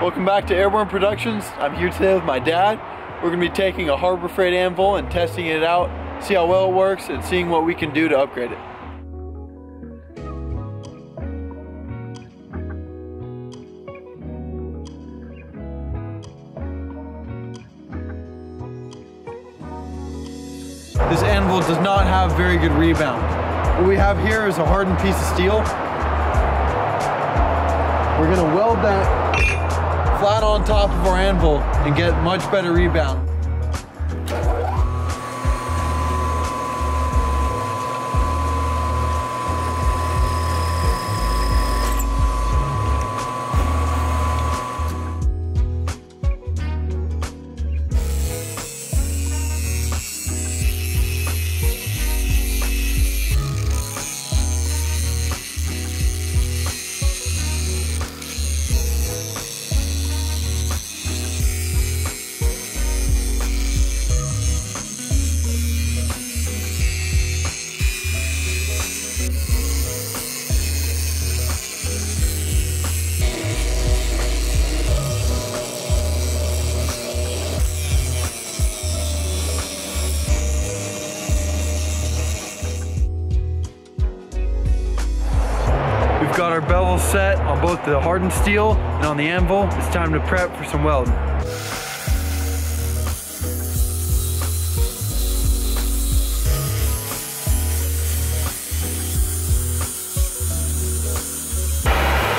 Welcome back to Airborne Productions. I'm here today with my dad. We're going to be taking a Harbor Freight anvil and testing it out, see how well it works, and seeing what we can do to upgrade it. This anvil does not have very good rebound. What we have here is a hardened piece of steel. We're gonna weld that flat on top of our anvil and get much better rebound. Got our bevels set on both the hardened steel and on the anvil. It's time to prep for some welding.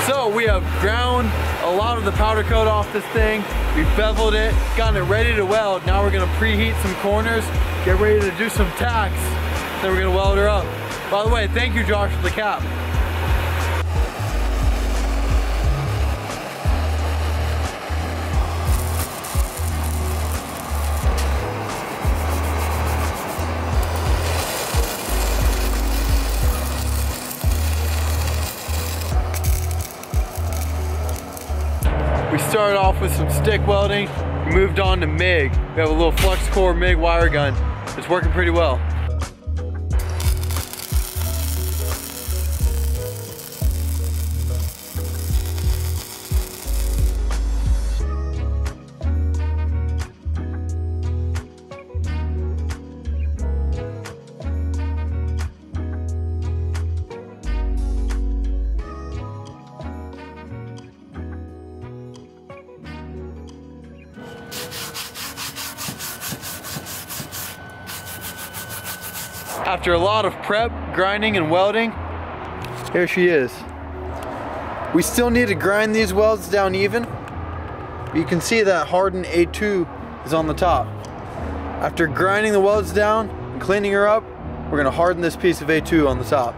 So we have ground a lot of the powder coat off this thing. We've beveled it, gotten it ready to weld. Now we're gonna preheat some corners, get ready to do some tacks, then we're gonna weld her up. By the way, thank you Josh for the cap. We started off with some stick welding, we moved on to MIG. We have a little flux core MIG wire gun. It's working pretty well. After a lot of prep, grinding, and welding, here she is. We still need to grind these welds down even. You can see that hardened A2 is on the top. After grinding the welds down and cleaning her up, we're going to harden this piece of A2 on the top.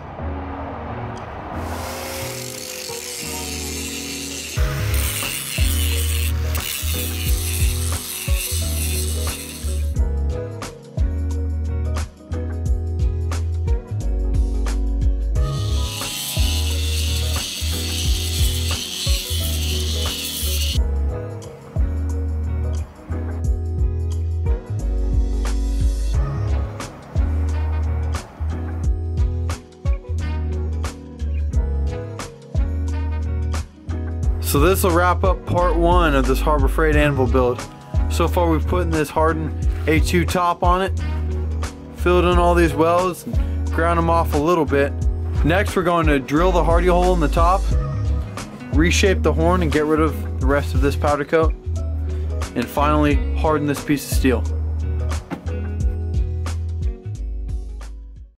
So this will wrap up part one of this Harbor Freight anvil build. So far we've put in this hardened A2 top on it, filled in all these welds, and ground them off a little bit. Next we're going to drill the hardy hole in the top, reshape the horn and get rid of the rest of this powder coat, and finally harden this piece of steel.